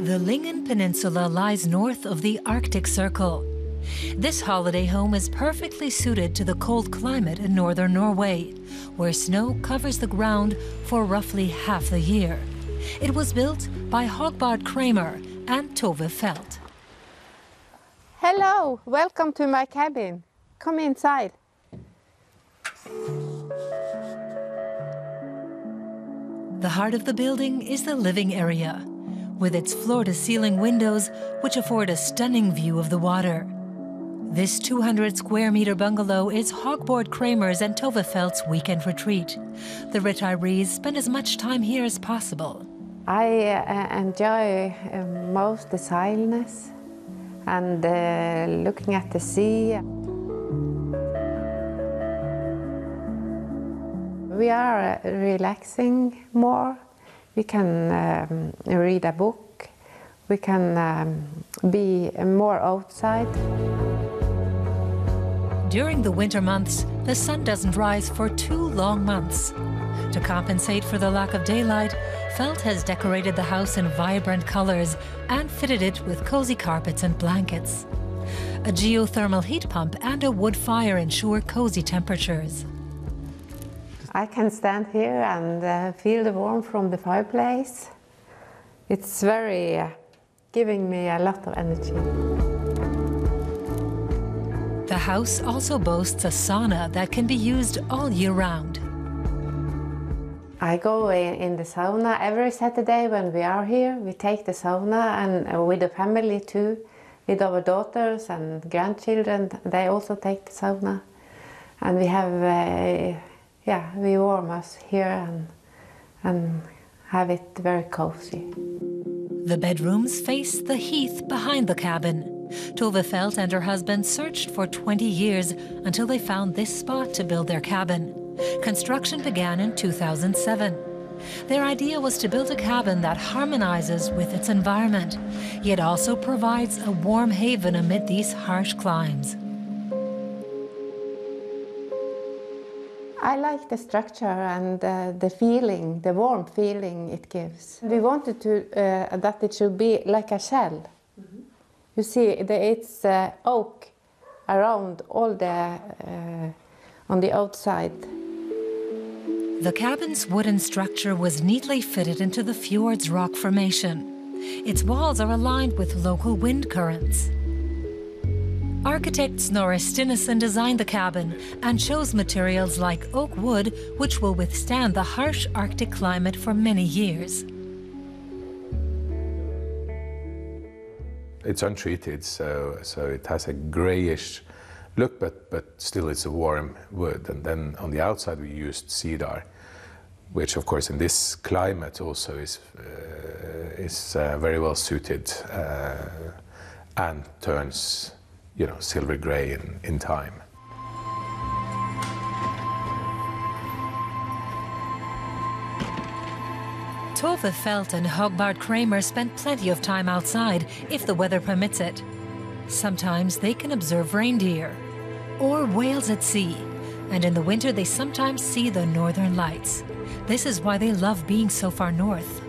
The Lyngen Peninsula lies north of the Arctic Circle. This holiday home is perfectly suited to the cold climate in northern Norway, where snow covers the ground for roughly half the year. It was built by Hagbard Kramer and Tove Feldt. Hello, welcome to my cabin. Come inside. The heart of the building is the living area, with its floor-to-ceiling windows, which afford a stunning view of the water. This 200-square-meter bungalow is Hagbard Kramer's and Tove Feldt's weekend retreat. The retirees spend as much time here as possible. I enjoy most the silence and looking at the sea. We are relaxing more. We can read a book. We can be more outside. During the winter months, the sun doesn't rise for 2 long months. To compensate for the lack of daylight, Feldt has decorated the house in vibrant colors and fitted it with cozy carpets and blankets. A geothermal heat pump and a wood fire ensure cozy temperatures. I can stand here and feel the warmth from the fireplace. It's very giving me a lot of energy. The house also boasts a sauna that can be used all year round. I go in the sauna every Saturday when we are here. We take the sauna, and with the family too, with our daughters and grandchildren, they also take the sauna. And we have, we warm us here and have it very cozy. The bedrooms face the heath behind the cabin. Tove Feldt and her husband searched for 20 years until they found this spot to build their cabin. Construction began in 2007. Their idea was to build a cabin that harmonizes with its environment, yet also provides a warm haven amid these harsh climes. I like the structure and the feeling, the warm feeling it gives. We wanted to, that it should be like a shell. You see, it's oak around all the on the outside. The cabin's wooden structure was neatly fitted into the fjord's rock formation. Its walls are aligned with local wind currents. Architect Norris Stinnesen designed the cabin and chose materials like oak wood, which will withstand the harsh Arctic climate for many years. It's untreated, so it has a grayish look, but still it's a warm wood. And then on the outside we used cedar, which of course in this climate also is very well suited and turns, you know, silver gray in time. Tove Feldt and Hagbard Kramer spend plenty of time outside, if the weather permits it. Sometimes they can observe reindeer or whales at sea, and in the winter they sometimes see the northern lights. This is why they love being so far north.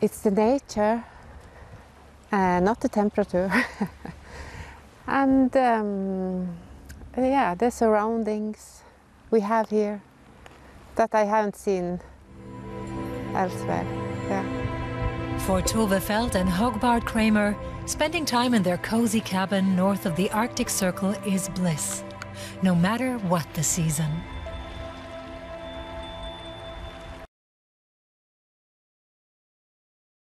It's the nature, not the temperature. And the surroundings we have here that I haven't seen elsewhere. Yeah. For Tove Feldt and Hagbard Kramer, spending time in their cozy cabin north of the Arctic Circle is bliss, no matter what the season.